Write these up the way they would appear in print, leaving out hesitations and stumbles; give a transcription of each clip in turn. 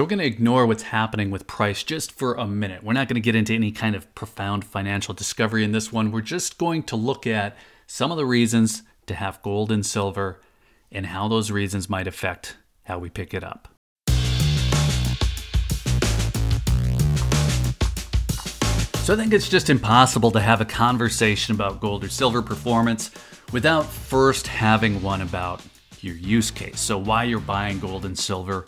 So we're going to ignore what's happening with price just for a minute. We're not going to get into any kind of profound financial discovery in this one. We're just going to look at some of the reasons to have gold and silver and how those reasons might affect how we pick it up. So I think it's just impossible to have a conversation about gold or silver performance without first having one about your use case. So why you're buying gold and silver,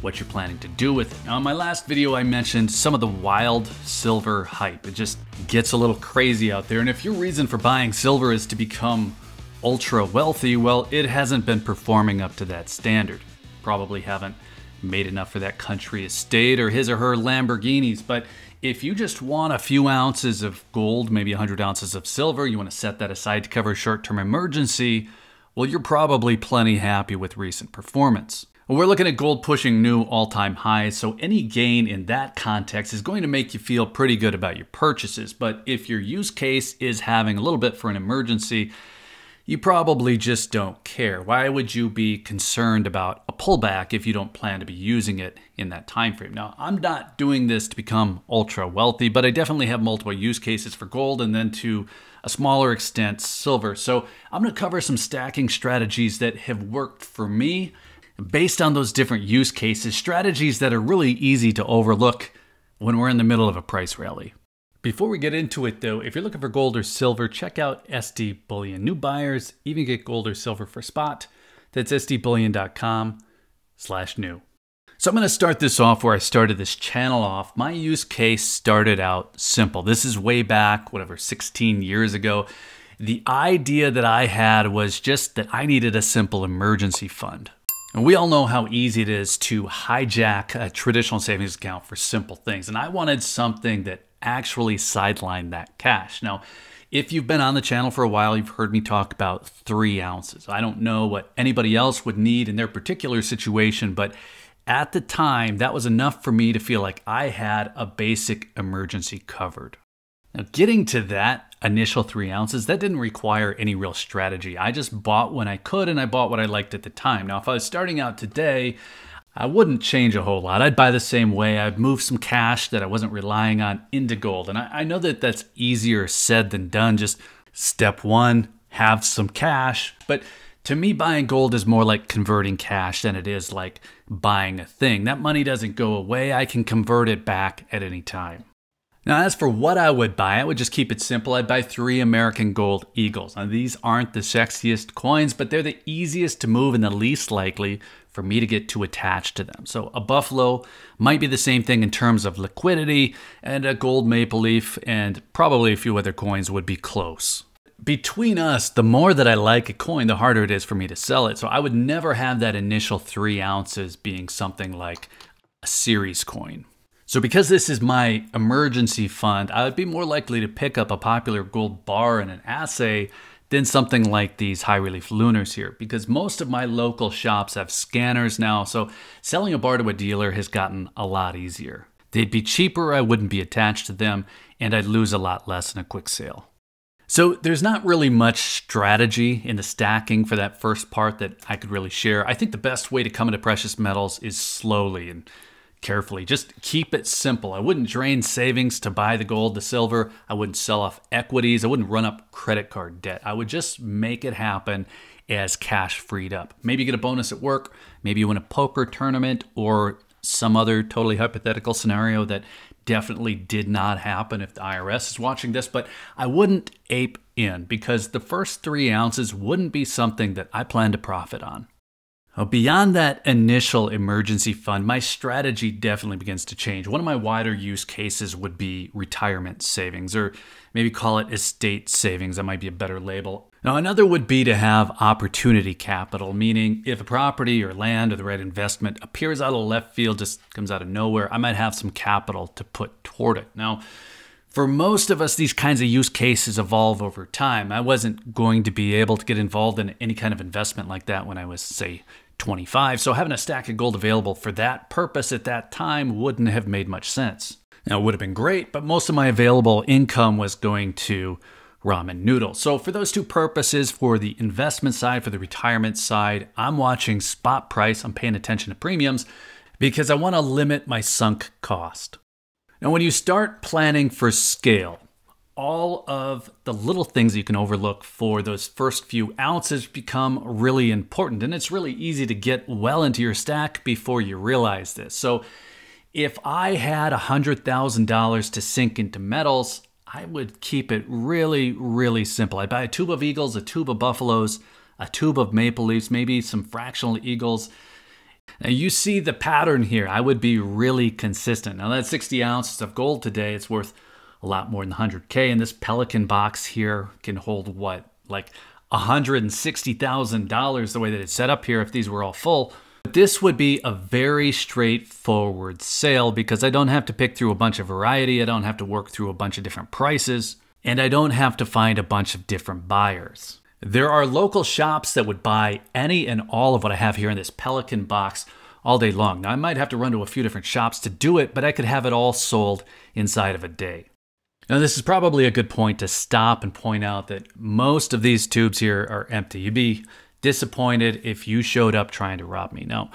what you're planning to do with it. Now in my last video, I mentioned some of the wild silver hype. It just gets a little crazy out there. And if your reason for buying silver is to become ultra wealthy, well, it hasn't been performing up to that standard. Probably haven't made enough for that country estate or his or her Lamborghinis. But if you just want a few ounces of gold, maybe 100 ounces of silver, you want to set that aside to cover a short-term emergency, well, you're probably plenty happy with recent performance. Well, we're looking at gold pushing new all-time highs, so any gain in that context is going to make you feel pretty good about your purchases. But if your use case is having a little bit for an emergency, you probably just don't care. Why would you be concerned about a pullback if you don't plan to be using it in that time frame? Now, I'm not doing this to become ultra wealthy, but I definitely have multiple use cases for gold and then to a smaller extent silver. So I'm going to cover some stacking strategies that have worked for me based on those different use cases, strategies that are really easy to overlook when we're in the middle of a price rally. Before we get into it though, if you're looking for gold or silver, check out SD Bullion. New buyers even get gold or silver for spot. That's sdbullion.com/new. So I'm going to start this off where I started this channel off. My use case started out simple. This is way back, whatever, 16 years ago. The idea that I had was just that I needed a simple emergency fund. And we all know how easy it is to hijack a traditional savings account for simple things. And I wanted something that actually sideline that cash. Now, if you've been on the channel for a while, you've heard me talk about 3 ounces. I don't know what anybody else would need in their particular situation, but at the time, that was enough for me to feel like I had a basic emergency covered. Now, getting to that initial 3 ounces, that didn't require any real strategy. I just bought when I could, and I bought what I liked at the time. Now, if I was starting out today, I wouldn't change a whole lot. I'd buy the same way. I'd move some cash that I wasn't relying on into gold. And I know that that's easier said than done. Just step one, have some cash. But to me, buying gold is more like converting cash than it is like buying a thing. That money doesn't go away. I can convert it back at any time. Now, as for what I would buy, I would just keep it simple. I'd buy 3 American Gold Eagles. Now, these aren't the sexiest coins, but they're the easiest to move and the least likely for me to get too attached to them. So a buffalo might be the same thing in terms of liquidity, and a gold maple leaf and probably a few other coins would be close. Between us, the more that I like a coin, the harder it is for me to sell it. So I would never have that initial 3 ounces being something like a series coin. So because this is my emergency fund, I would be more likely to pick up a popular gold bar in an assay than something like these high relief lunars here, because most of my local shops have scanners now, so selling a bar to a dealer has gotten a lot easier. They'd be cheaper, I wouldn't be attached to them, and I'd lose a lot less in a quick sale. So there's not really much strategy in the stacking for that first part that I could really share. I think the best way to come into precious metals is slowly and carefully. Just keep it simple. I wouldn't drain savings to buy the gold, the silver. I wouldn't sell off equities. I wouldn't run up credit card debt. I would just make it happen as cash freed up. Maybe you get a bonus at work. Maybe you win a poker tournament or some other totally hypothetical scenario that definitely did not happen if the IRS is watching this. But I wouldn't ape in because the first 3 ounces wouldn't be something that I plan to profit on. Beyond that initial emergency fund, my strategy definitely begins to change. One of my wider use cases would be retirement savings, or maybe call it estate savings. That might be a better label. Now, another would be to have opportunity capital, meaning if a property or land or the right investment appears out of left field, just comes out of nowhere, I might have some capital to put toward it. Now, for most of us, these kinds of use cases evolve over time. I wasn't going to be able to get involved in any kind of investment like that when I was, say, 25. So having a stack of gold available for that purpose at that time wouldn't have made much sense. Now, it would have been great, but most of my available income was going to ramen noodles. So for those two purposes, for the investment side, for the retirement side, I'm watching spot price. I'm paying attention to premiums. because I want to limit my sunk cost. Now, when you start planning for scale, all of the little things you can overlook for those first few ounces become really important, and it's really easy to get well into your stack before you realize this. So if I had $100,000 to sink into metals, I would keep it really, really simple. I'd buy a tube of eagles, a tube of buffaloes, a tube of maple leafs, maybe some fractional eagles. Now you see the pattern here. I would be really consistent. Now that 60 ounces of gold today, it's worth a lot more than 100K, and this Pelican box here can hold what, like $160,000 the way that it's set up here if these were all full. But this would be a very straightforward sale because I don't have to pick through a bunch of variety, I don't have to work through a bunch of different prices, and I don't have to find a bunch of different buyers. There are local shops that would buy any and all of what I have here in this Pelican box all day long. Now I might have to run to a few different shops to do it, but I could have it all sold inside of a day. Now this is probably a good point to stop and point out that most of these tubes here are empty. You'd be disappointed if you showed up trying to rob me. Now,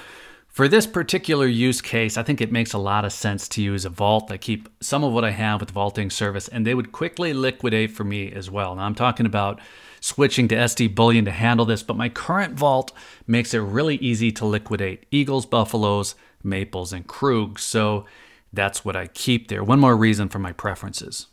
for this particular use case, I think it makes a lot of sense to use a vault. I keep some of what I have with the vaulting service, and they would quickly liquidate for me as well. Now I'm talking about switching to SD Bullion to handle this, but my current vault makes it really easy to liquidate eagles, buffaloes, maples, and Krugs. So that's what I keep there. One more reason for my preferences.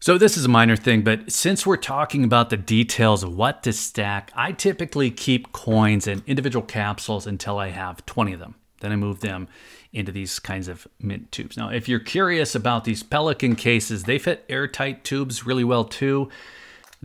So this is a minor thing, but since we're talking about the details of what to stack, I typically keep coins in individual capsules until I have 20 of them. Then I move them into these kinds of mint tubes. Now, if you're curious about these Pelican cases, they fit airtight tubes really well too.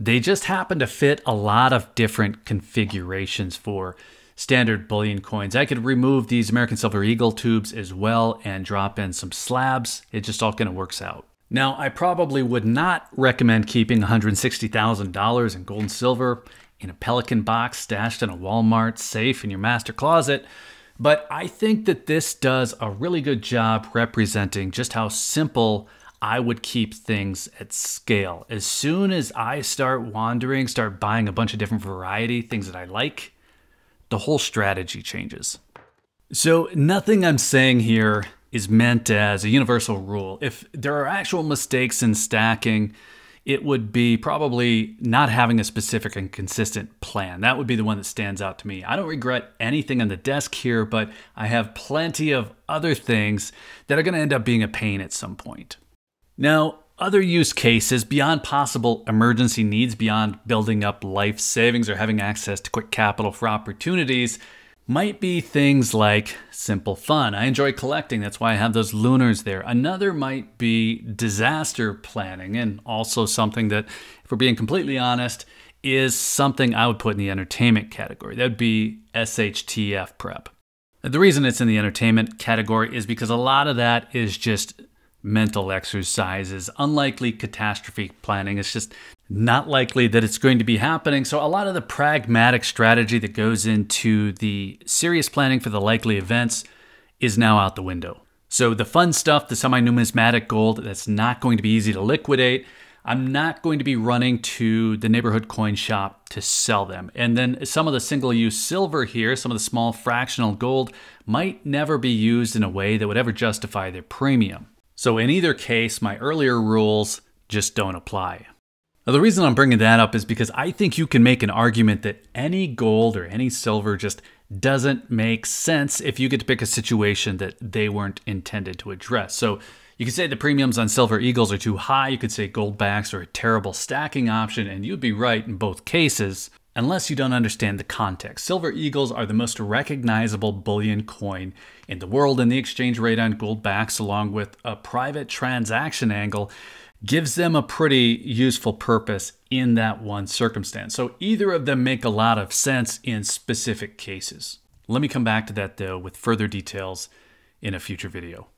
They just happen to fit a lot of different configurations for standard bullion coins. I could remove these American Silver Eagle tubes as well and drop in some slabs. It just all kind of works out. Now, I probably would not recommend keeping $160,000 in gold and silver in a Pelican box stashed in a Walmart safe in your master closet, but I think that this does a really good job representing just how simple I would keep things at scale. As soon as I start wandering, start buying a bunch of different variety, things that I like, the whole strategy changes. So nothing I'm saying here is meant as a universal rule. If there are actual mistakes in stacking, it would be probably not having a specific and consistent plan. That would be the one that stands out to me. I don't regret anything on the desk here, but I have plenty of other things that are gonna end up being a pain at some point. Now, other use cases beyond possible emergency needs, beyond building up life savings or having access to quick capital for opportunities, might be things like simple fun. I enjoy collecting, that's why I have those lunars there. Another might be disaster planning, and also something that, if we're being completely honest, is something I would put in the entertainment category. That would be SHTF prep. The reason it's in the entertainment category is because a lot of that is just mental exercises, unlikely catastrophe planning. It's just not likely that it's going to be happening. So a lot of the pragmatic strategy that goes into the serious planning for the likely events is now out the window. So the fun stuff, the semi-numismatic gold, that's not going to be easy to liquidate. I'm not going to be running to the neighborhood coin shop to sell them. And then some of the single-use silver here, some of the small fractional gold, might never be used in a way that would ever justify their premium. So in either case, my earlier rules just don't apply. Now, the reason I'm bringing that up is because I think you can make an argument that any gold or any silver just doesn't make sense if you get to pick a situation that they weren't intended to address. So you could say the premiums on silver eagles are too high, you could say gold backs are a terrible stacking option, and you'd be right in both cases, unless you don't understand the context. Silver eagles are the most recognizable bullion coin in the world, and the exchange rate on gold backs, along with a private transaction angle, gives them a pretty useful purpose in that one circumstance. So either of them make a lot of sense in specific cases. Let me come back to that though with further details in a future video.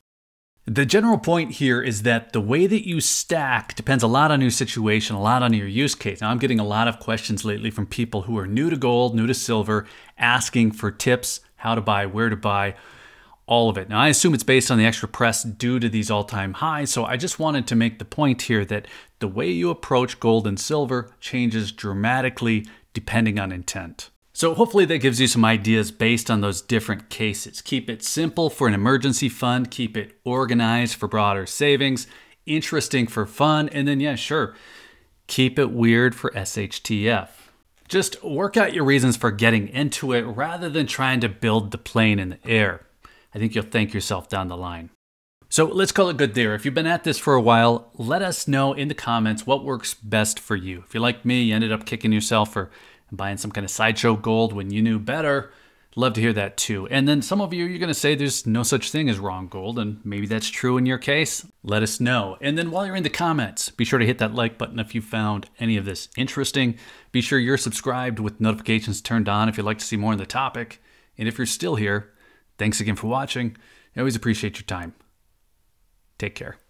The general point here is that the way that you stack depends a lot on your situation, a lot on your use case. Now I'm getting a lot of questions lately from people who are new to gold, new to silver, asking for tips, how to buy, where to buy, all of it. Now I assume it's based on the extra press due to these all-time highs, so I just wanted to make the point here that the way you approach gold and silver changes dramatically depending on intent. So hopefully that gives you some ideas based on those different cases. Keep it simple for an emergency fund, keep it organized for broader savings, interesting for fun, and then yeah, sure, keep it weird for SHTF. Just work out your reasons for getting into it rather than trying to build the plane in the air. I think you'll thank yourself down the line. So let's call it good there. If you've been at this for a while, let us know in the comments what works best for you. If you're like me, you ended up kicking yourself for buying some kind of sideshow gold when you knew better, love to hear that too. And then some of you, you're gonna say there's no such thing as wrong gold, and maybe that's true in your case. Let us know. And then while you're in the comments, be sure to hit that like button if you found any of this interesting. Be sure you're subscribed with notifications turned on if you'd like to see more on the topic. And if you're still here, thanks again for watching. I always appreciate your time. Take care.